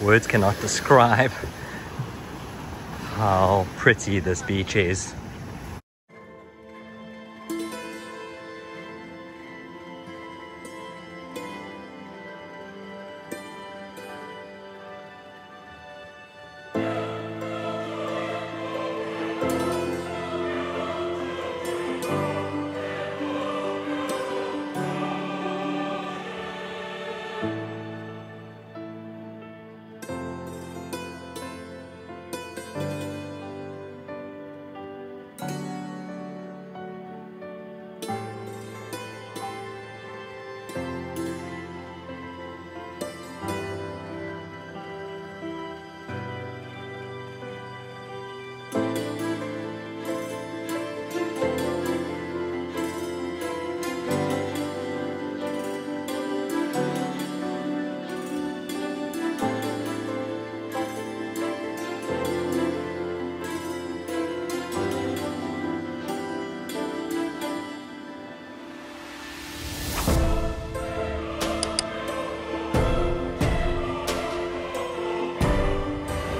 Words cannot describe how pretty this beach is.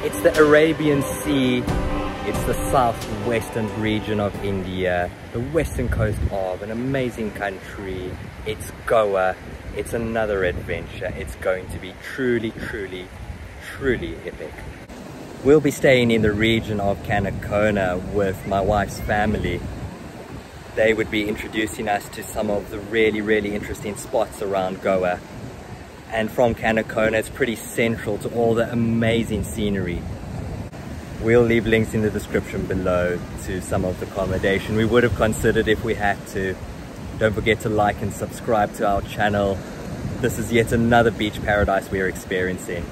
It's the Arabian Sea, it's the southwestern region of India, the western coast of an amazing country. It's Goa, it's another adventure. It's going to be truly, truly, truly epic. We'll be staying in the region of Canacona with my wife's family. They would be introducing us to some of the really, really interesting spots around Goa. And from Canacona, it's pretty central to all the amazing scenery. We'll leave links in the description below to some of the accommodation we would have considered if we had to. Don't forget to like and subscribe to our channel. This is yet another beach paradise we are experiencing.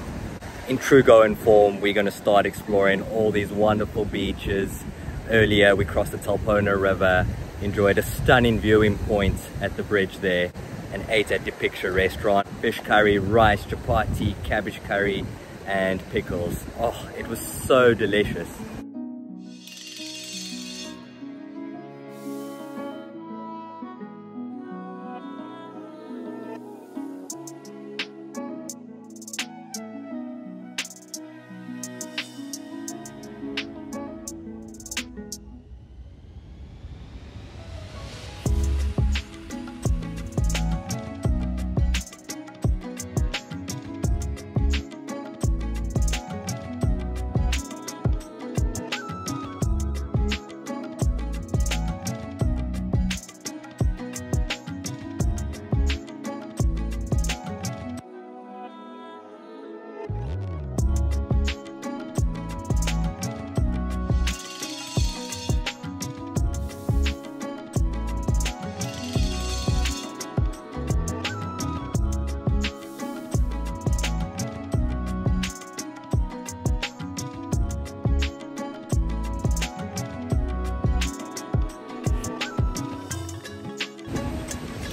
In true Goan form, we're going to start exploring all these wonderful beaches. Earlier, we crossed the Talpona River, enjoyed a stunning viewing point at the bridge there, and ate at Depiksha restaurant. Fish curry, rice, chapati, cabbage curry, and pickles. Oh, it was so delicious.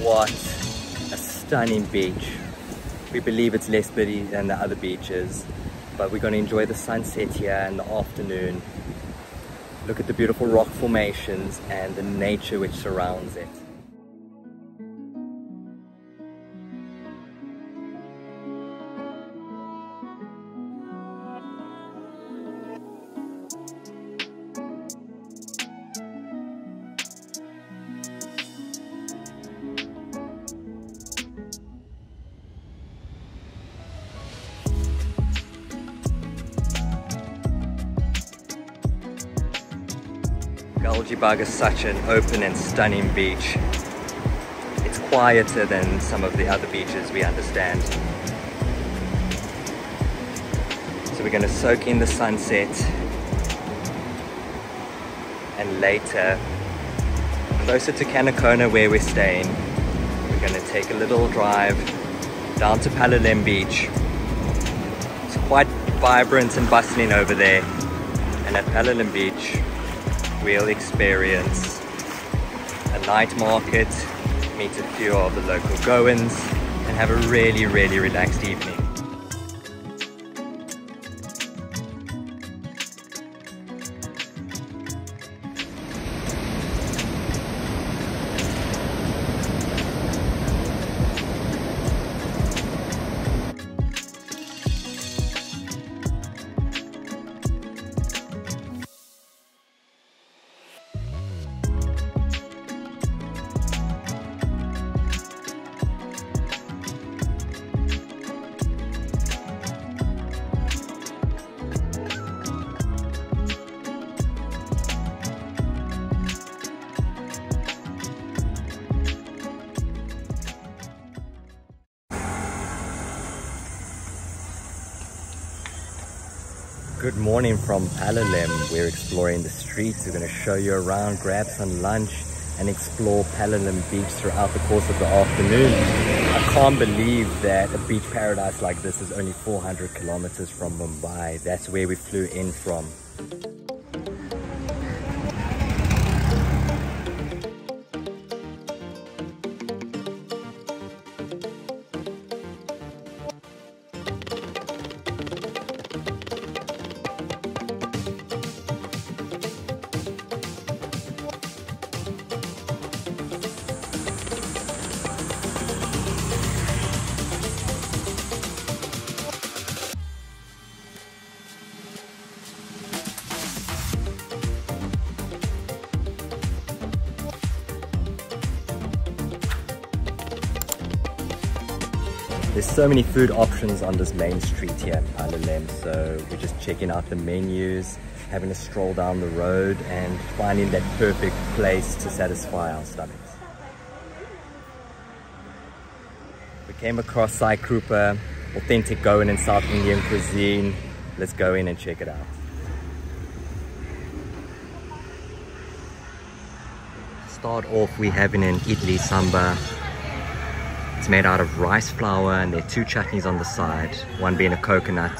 What a stunning beach. We believe it's less busy than the other beaches, but we're going to enjoy the sunset here in the afternoon. Look at the beautiful rock formations and the nature which surrounds it. Galgibaga is such an open and stunning beach. It's quieter than some of the other beaches we understand. So we're going to soak in the sunset and later, closer to Canacona where we're staying, we're going to take a little drive down to Palolem beach. It's quite vibrant and bustling over there, and at Palolem beach we'll experience a night market, meet a few of the local Goans, and have a really, really relaxed evening. Good morning from Palolem. We're exploring the streets. We're going to show you around, grab some lunch and explore Palolem beach throughout the course of the afternoon. I can't believe that a beach paradise like this is only 400 kilometers from Mumbai. That's where we flew in from. There's so many food options on this main street here in Palolem, so we're just checking out the menus, having a stroll down the road and finding that perfect place to satisfy our stomachs. We came across Sai Krupa, authentic Goan and South Indian cuisine. Let's go in and check it out. Start off, we're having an idli sambar. It's made out of rice flour and there are two chutneys on the side, one being a coconut,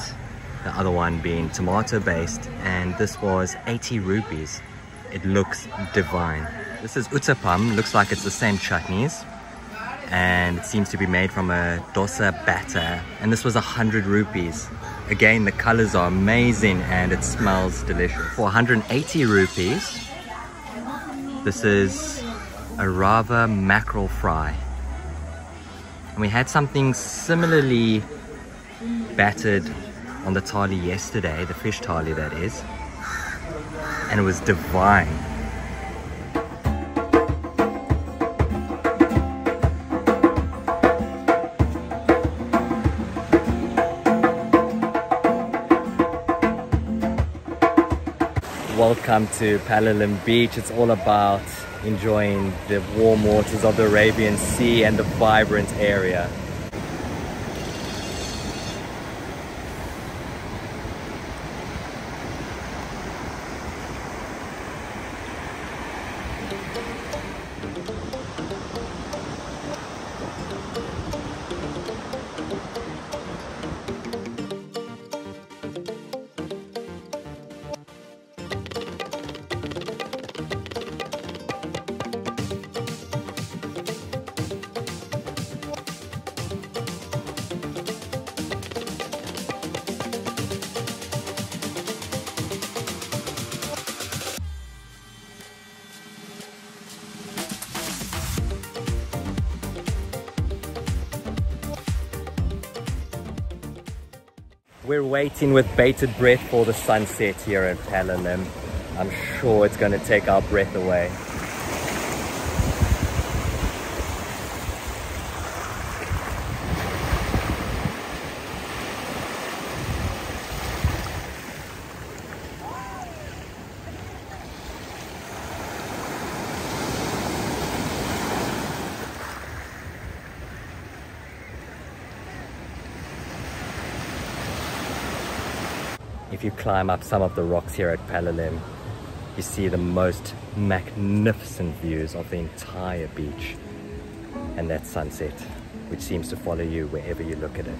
the other one being tomato based, and this was 80 rupees. It looks divine. This is uttapam, looks like it's the same chutneys, and it seems to be made from a dosa batter, and this was 100 rupees. Again, the colors are amazing and it smells delicious. For 180 rupees, this is a rava mackerel fry. And we had something similarly battered on the thali yesterday, the fish thali that is, and it was divine. Welcome to Palolem Beach. It's all about enjoying the warm waters of the Arabian Sea and the vibrant area. We're waiting with bated breath for the sunset here in Palolem. I'm sure it's going to take our breath away. If you climb up some of the rocks here at Palolem, you see the most magnificent views of the entire beach and that sunset, which seems to follow you wherever you look at it.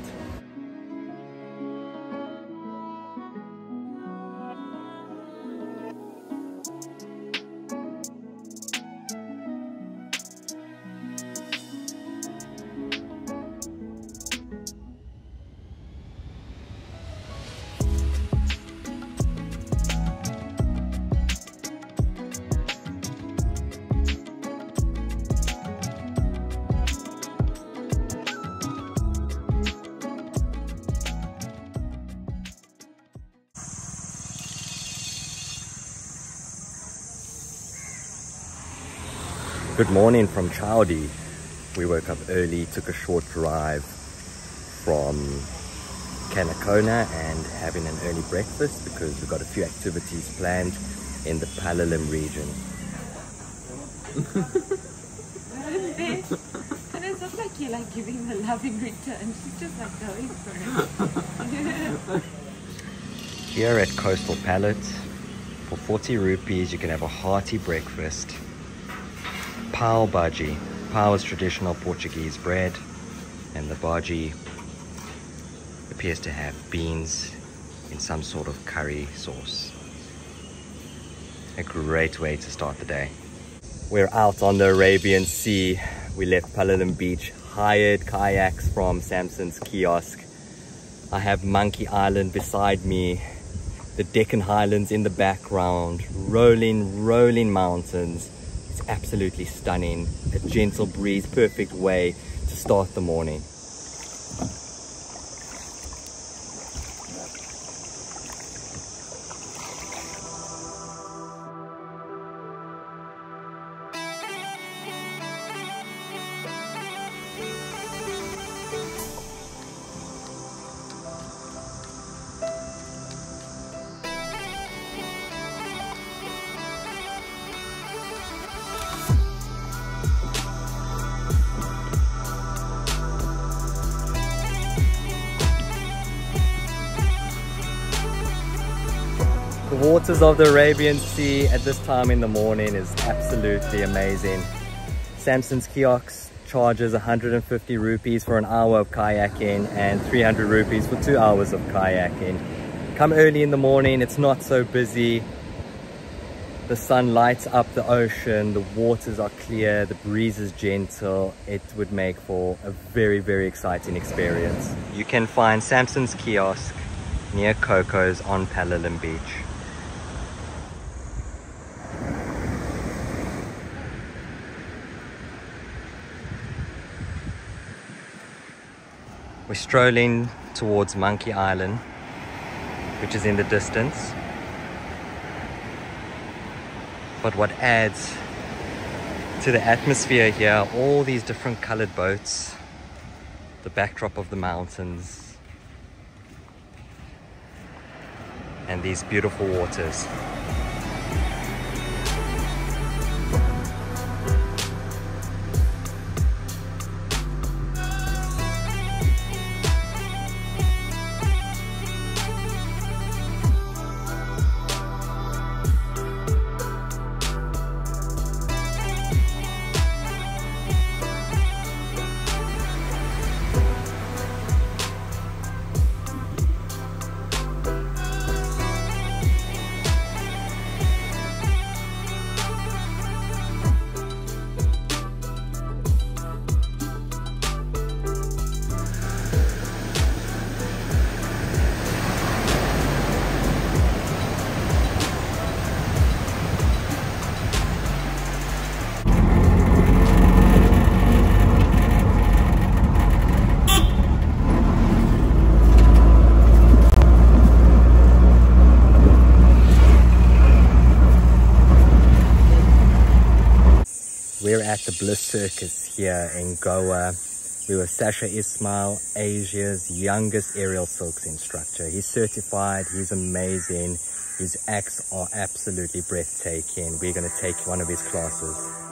Good morning from Chaudi. We woke up early, took a short drive from Canacona and having an early breakfast because we've got a few activities planned in the Palolem region. What is this? And it's not like you're like giving a loving return. She's just like going for it. Here at Coastal Palate, for 40 rupees, you can have a hearty breakfast. Pau bhaji. Pau is traditional Portuguese bread, and the bhaji appears to have beans in some sort of curry sauce. A great way to start the day. We're out on the Arabian Sea. We left Palolem Beach, hired kayaks from Samson's Kiosk. I have Monkey Island beside me, the Deccan Highlands in the background, rolling mountains. It's absolutely stunning. A gentle breeze, perfect way to start the morning. The waters of the Arabian Sea at this time in the morning is absolutely amazing. Samson's Kiosk charges 150 rupees for an hour of kayaking and 300 rupees for 2 hours of kayaking. Come early in the morning, it's not so busy. The sun lights up the ocean, the waters are clear, the breeze is gentle. It would make for a very exciting experience. You can find Samson's Kiosk near Coco's on Palolem Beach. We're strolling towards Monkey Island, which is in the distance. But what adds to the atmosphere here are all these different colored boats, the backdrop of the mountains, and these beautiful waters. We're at the Bliss Circus here in Goa. We were Sasha Ismail, Asia's youngest aerial silks instructor. He's certified, he's amazing. His acts are absolutely breathtaking. We're gonna take one of his classes.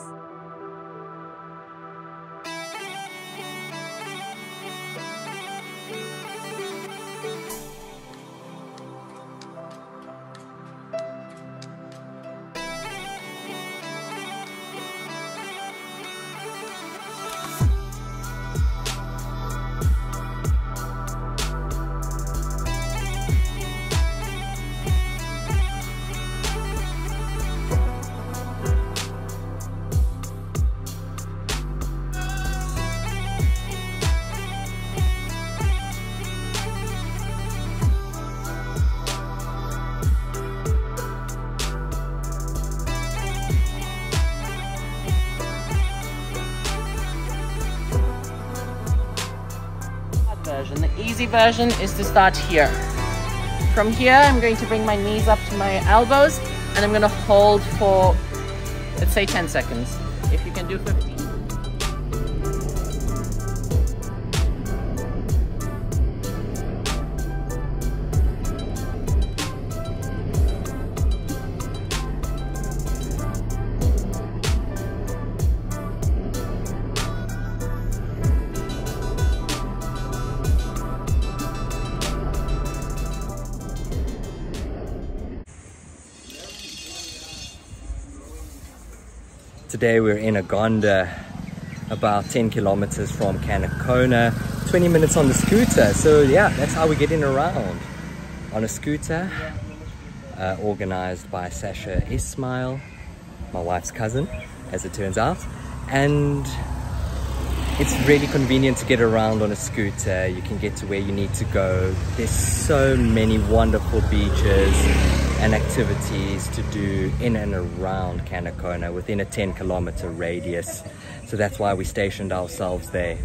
The easy version is to start here. From here, I'm going to bring my knees up to my elbows and I'm going to hold for, let's say, 10 seconds. If you can do 15. Today we're in Agonda, about 10 kilometers from Canacona, 20 minutes on the scooter. So yeah, that's how we're getting around, on a scooter, organized by Sasha Ismail, my wife's cousin, as it turns out. And it's really convenient to get around on a scooter. You can get to where you need to go. There's so many wonderful beaches and activities to do in and around Canacona within a 10-kilometer radius. So that's why we stationed ourselves there.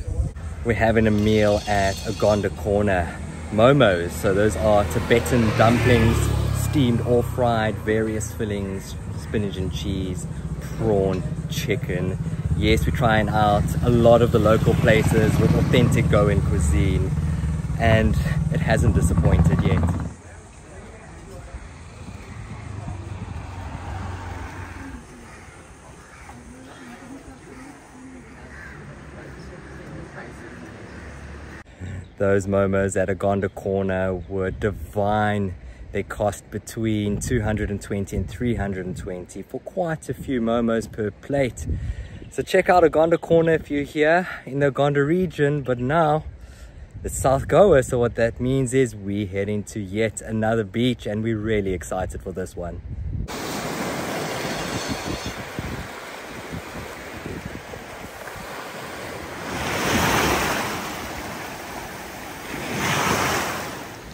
We're having a meal at Agonda Corner Momos. So those are Tibetan dumplings, steamed or fried, various fillings, spinach and cheese, prawn, chicken. Yes, we're trying out a lot of the local places with authentic Goan cuisine, and it hasn't disappointed yet. Those momos at Agonda Corner were divine. They cost between 220 and 320 for quite a few momos per plate. So check out Agonda Corner if you're here in the Agonda region, but now it's South Goa. So what that means is we're heading to yet another beach, and we're really excited for this one.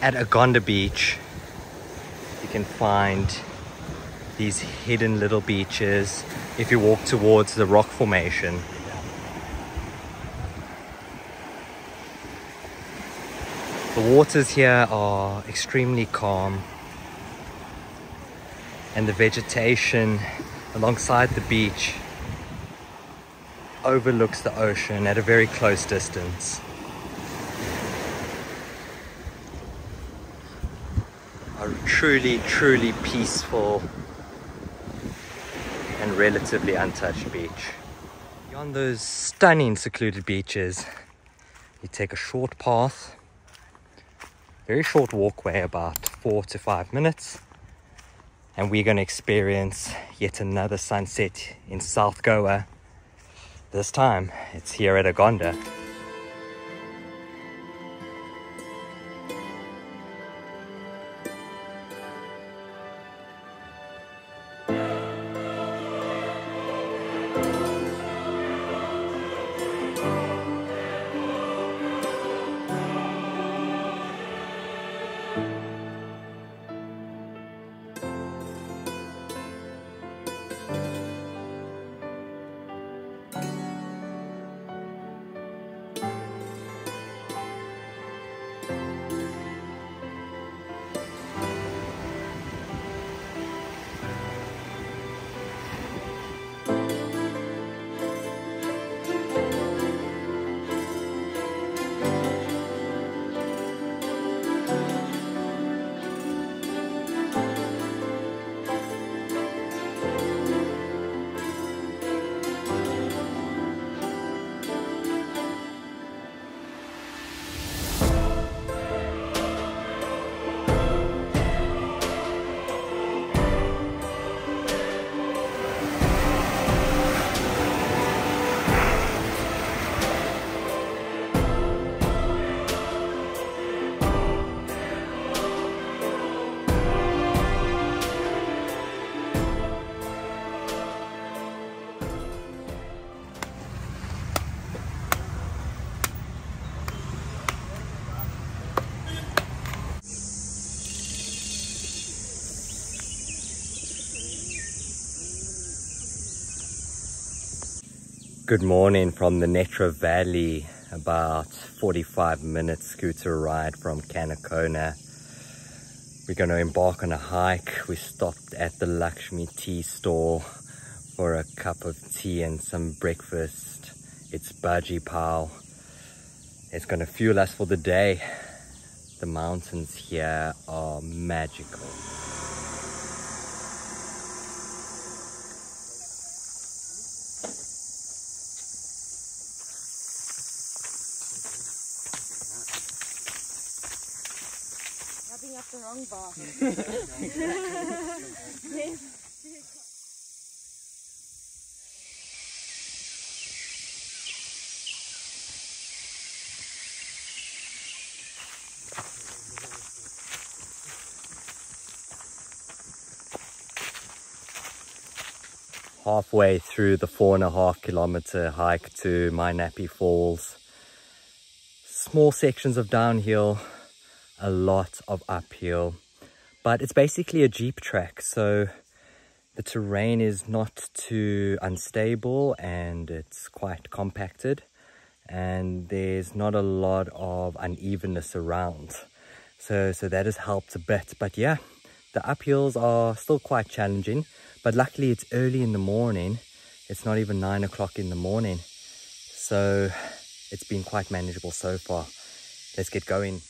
At Agonda Beach, you can find these hidden little beaches if you walk towards the rock formation. The waters here are extremely calm, and the vegetation alongside the beach overlooks the ocean at a very close distance. A truly, truly peaceful and relatively untouched beach. Beyond those stunning secluded beaches, you take a short path, very short walkway, about 4 to 5 minutes, and we're going to experience yet another sunset in South Goa. This time it's here at Agonda. Good morning from the Netra Valley, about 45 minute scooter ride from Canacona. We're going to embark on a hike. We stopped at the Lakshmi Tea Store for a cup of tea and some breakfast. It's bhaji pao. It's going to fuel us for the day. The mountains here are magical. halfway through the 4.5 kilometer hike to Mainapi Falls. Small sections of downhill, a lot of uphill, but it's basically a jeep track, so the terrain is not too unstable and it's quite compacted, and there's not a lot of unevenness around, so that has helped a bit. But yeah, the uphills are still quite challenging, but luckily it's early in the morning. It's not even 9 o'clock in the morning, so it's been quite manageable so far. Let's get going.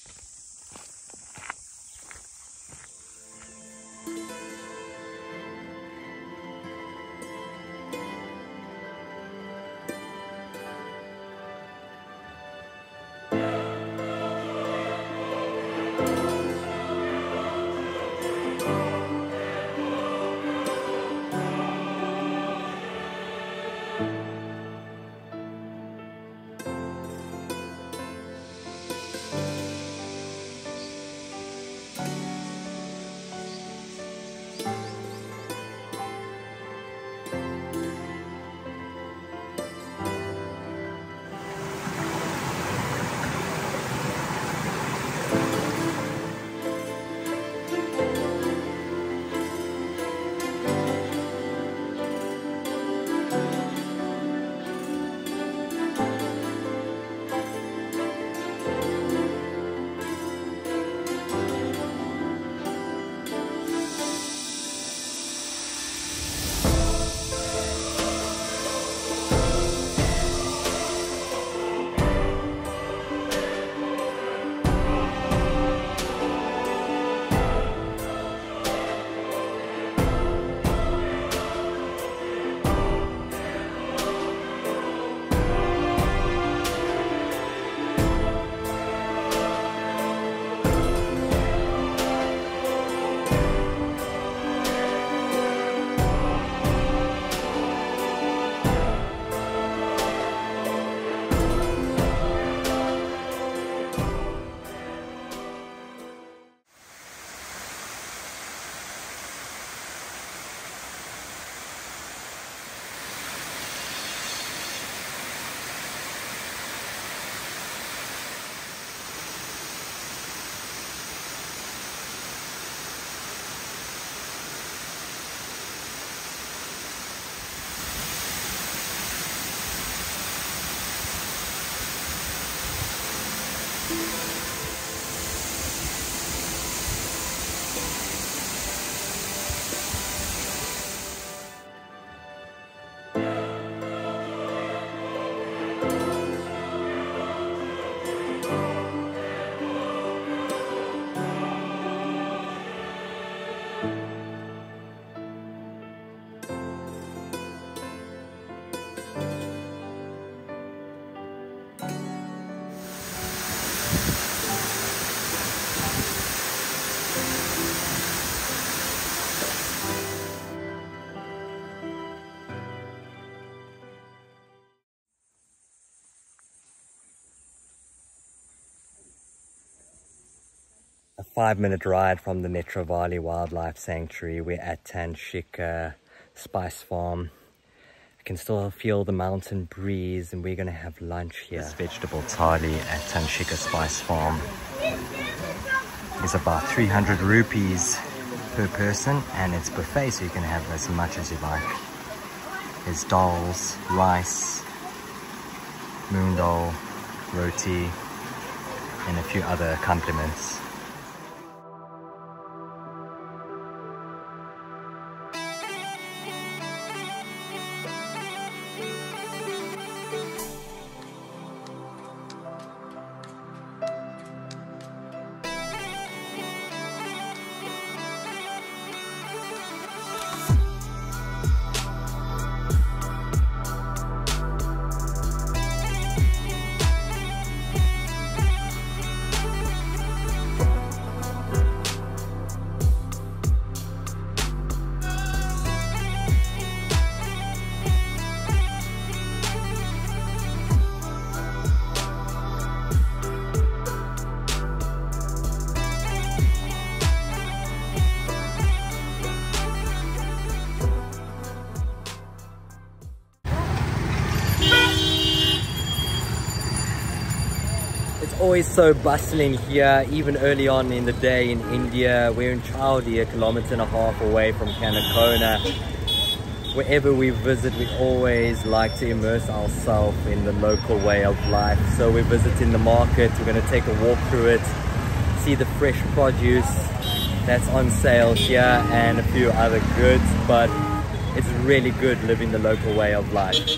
A 5-minute ride from the Netravali Wildlife Sanctuary. We're at Tanshika Spice Farm. I can still feel the mountain breeze, and we're going to have lunch here. This vegetable thali at Tanshika Spice Farm is about 300 rupees per person, and it's buffet, so you can have as much as you like. There's dals, rice, moong dal, roti, and a few other accompaniments. always so bustling here, even early on in the day in India. We're in Chaudi, 1.5 kilometers away from Canacona. Wherever we visit, we always like to immerse ourselves in the local way of life. So we're visiting the market, we're going to take a walk through it, see the fresh produce that's on sale here and a few other goods, but it's really good living the local way of life.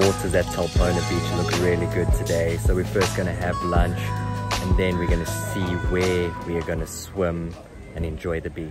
The waters at Talpona Beach look really good today, so we're first going to have lunch and then we're going to see where we are going to swim and enjoy the beach.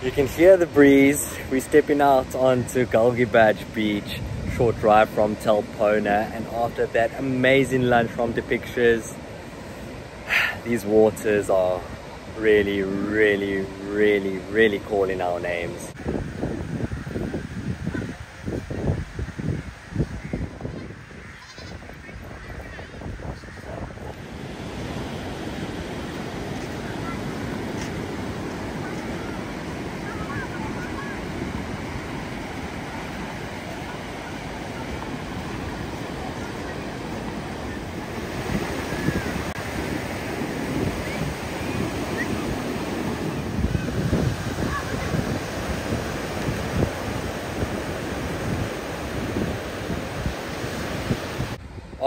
You can hear the breeze. We're stepping out onto Galgibaga Beach, short drive from Talpona, and after that amazing lunch from Depiksha, these waters are really calling our names.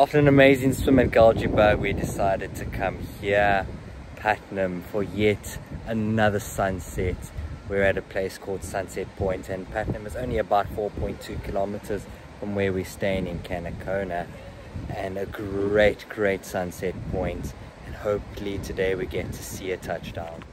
after an amazing swim at Galgibaga, we decided to come here, Patnem, for yet another sunset. We're at a place called Sunset Point, and Patnem is only about 4.2 kilometers from where we're staying in Canacona, and a great sunset point, and hopefully today we get to see a touchdown.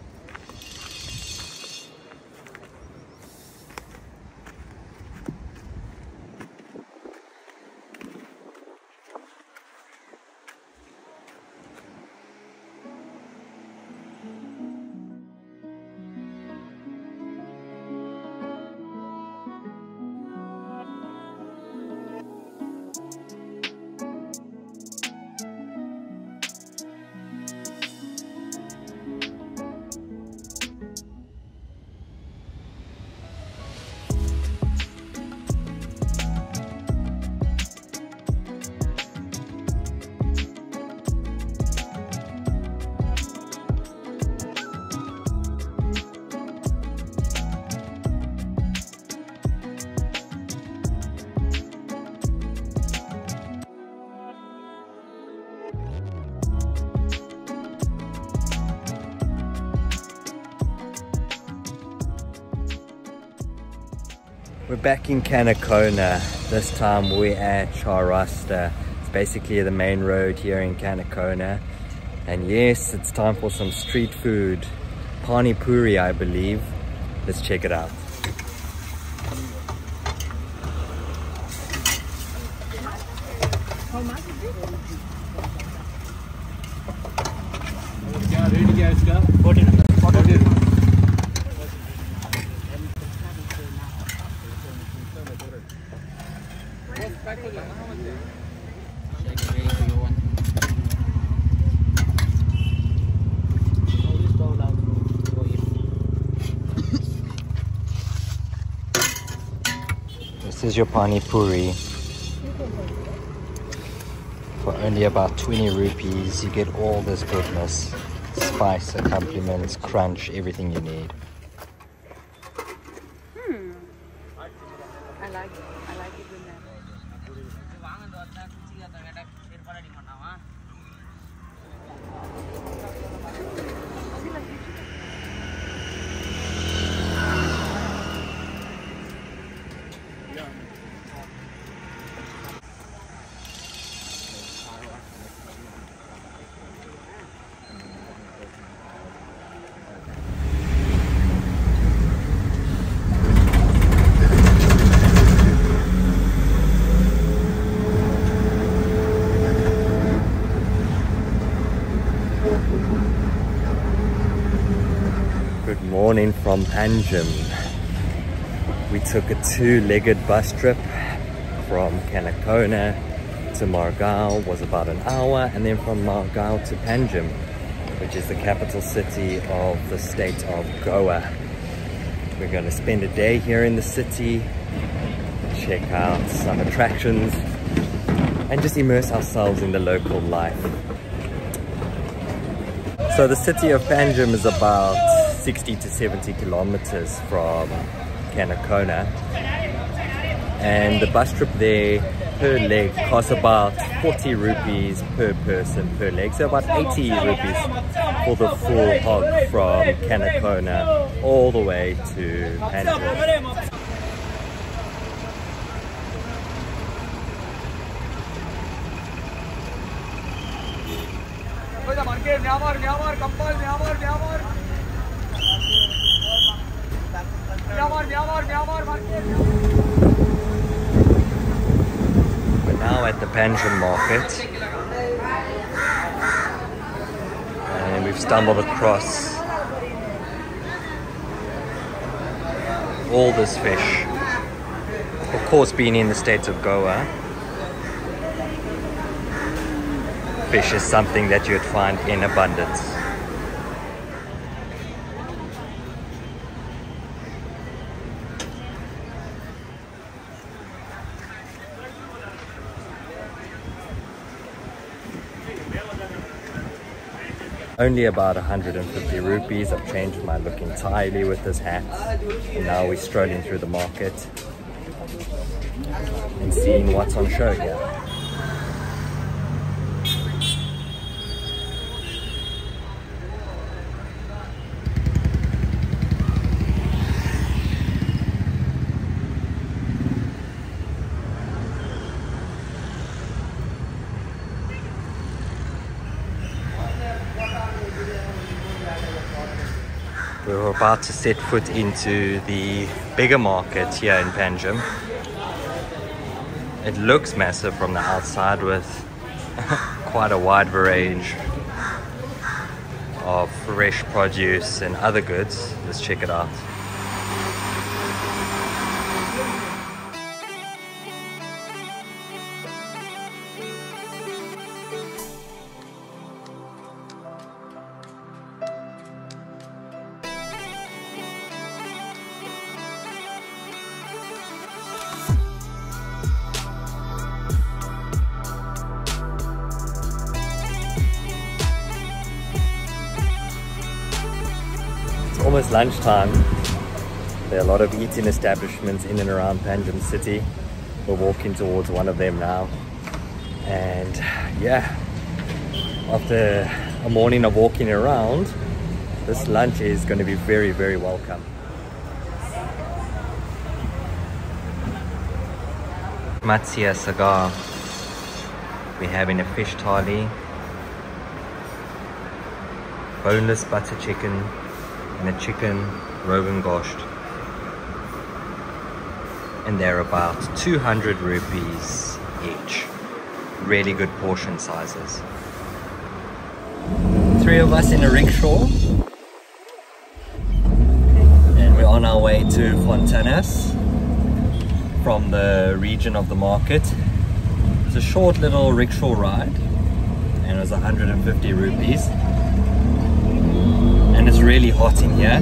We're back in Canacona. This time we're at Char Rasta. It's basically the main road here in Canacona. And yes, it's time for some street food. Pani Puri, I believe. Let's check it out. This is your Pani Puri. For only about 20 rupees, you get all this goodness. Spice, accompaniments, crunch, everything you need. Morning from Panjim. We took a two-legged bus trip from Canacona to Margao, was about an hour, and then from Margao to Panjim, which is the capital city of the state of Goa. We're going to spend a day here in the city, check out some attractions, and just immerse ourselves in the local life. So the city of Panjim is about 60 to 70 kilometers from Canacona, and the bus trip there per leg costs about 40 rupees per person per leg, so about 80 rupees for the full hog from Canacona all the way to Panjim. We're now at the Panjim market, and we've stumbled across all this fish. Of course, being in the state of Goa, fish is something that you'd find in abundance. Only about 150 rupees. I've changed my look entirely with this hat. And now we're strolling through the market and seeing what's on show here. We were about to set foot into the bigger market here in Panjim. It looks massive from the outside with quite a wide range of fresh produce and other goods. Let's check it out. Almost lunchtime. There are a lot of eating establishments in and around Panjim city. We're walking towards one of them now, and yeah, after a morning of walking around, this lunch is going to be very, very welcome. Matsya Sagar. We're having a fish thali, boneless butter chicken, and a chicken rogan gosht, and they're about 200 rupees each. Really good portion sizes. Three of us in a rickshaw, and we're on our way to Fontainhas from the region of the market. It's a short little rickshaw ride and it was 150 rupees. And it's really hot in here,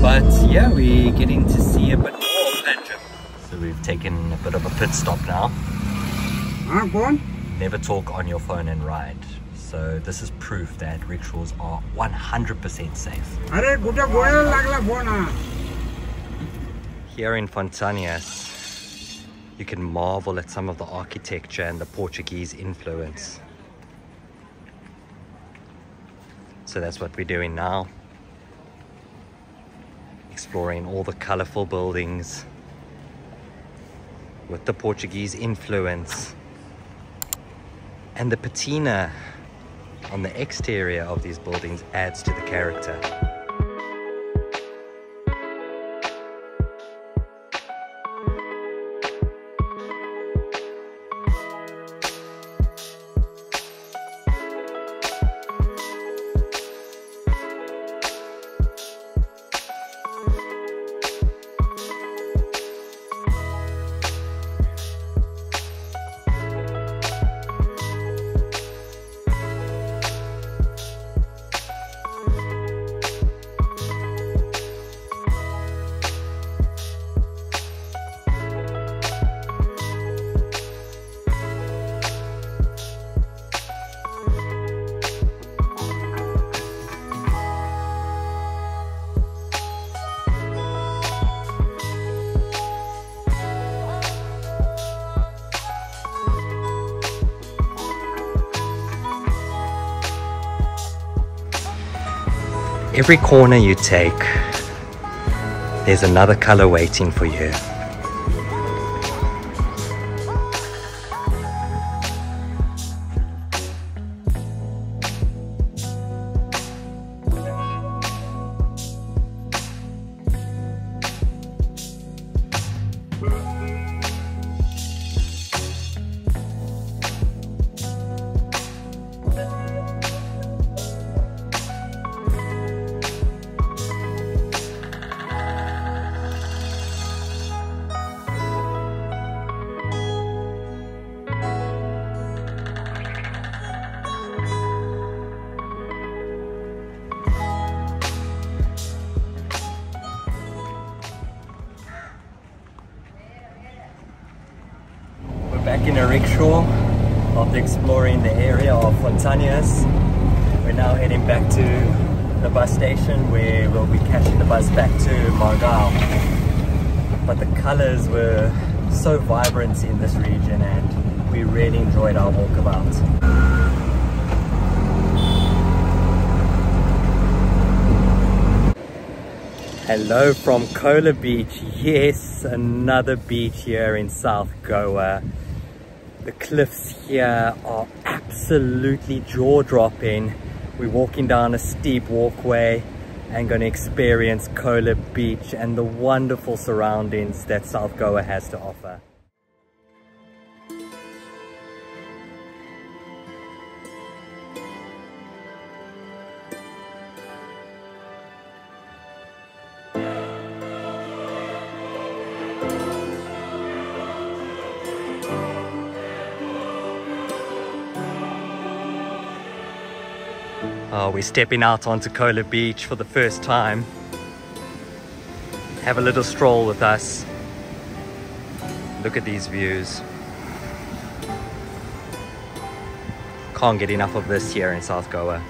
but yeah, we're getting to see a bit more Panjim. So we've taken a bit of a pit stop now. Never talk on your phone and ride. So this is proof that rickshaws are 100% safe. Here in Fontainhas, you can marvel at some of the architecture and the Portuguese influence. So that's what we're doing now, exploring all the colorful buildings with the Portuguese influence and the patina on the exterior of these buildings adds to the character. Every corner you take, there's another color waiting for you. Back in a rickshaw after exploring the area of Fontainhas. We're now heading back to the bus station where we'll be catching the bus back to Margao. But the colors were so vibrant in this region and we really enjoyed our walkabout. Hello from Cola Beach. Yes, another beach here in South Goa. The cliffs here are absolutely jaw-dropping. We're walking down a steep walkway and going to experience Cola Beach and the wonderful surroundings that South Goa has to offer. We're stepping out onto Cola Beach for the first time. Have a little stroll with us. Look at these views. Can't get enough of this here in South Goa.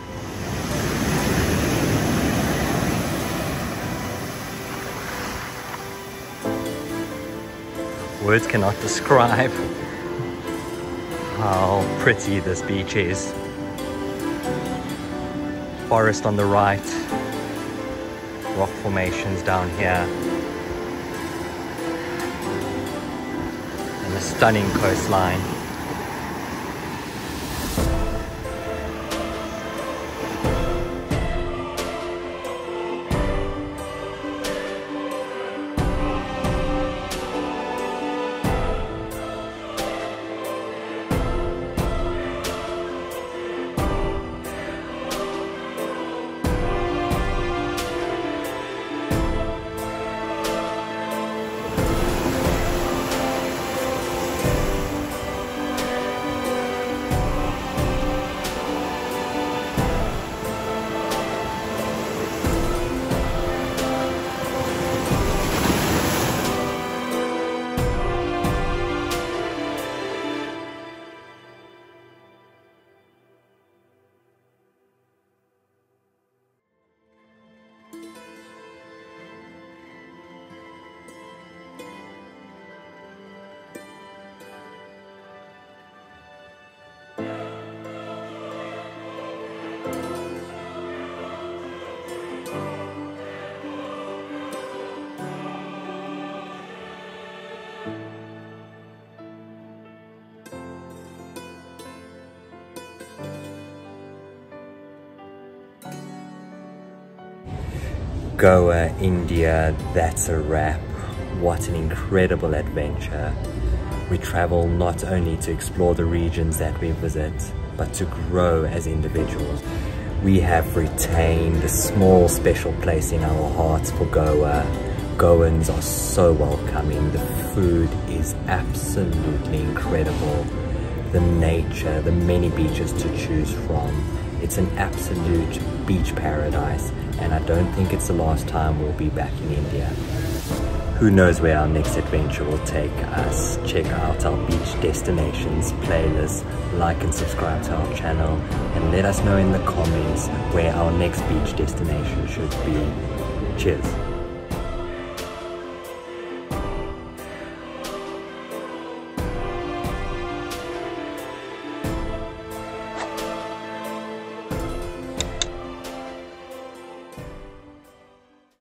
Words cannot describe how pretty this beach is. Forest on the right, rock formations down here, and a stunning coastline. Goa, India, that's a wrap. What an incredible adventure. We travel not only to explore the regions that we visit, but to grow as individuals. We have retained a small special place in our hearts for Goa. Goans are so welcoming. The food is absolutely incredible. The nature, the many beaches to choose from. It's an absolute beach paradise. And I don't think it's the last time we'll be back in India. Who knows where our next adventure will take us? Check out our beach destinations playlist, like and subscribe to our channel, and let us know in the comments where our next beach destination should be. Cheers!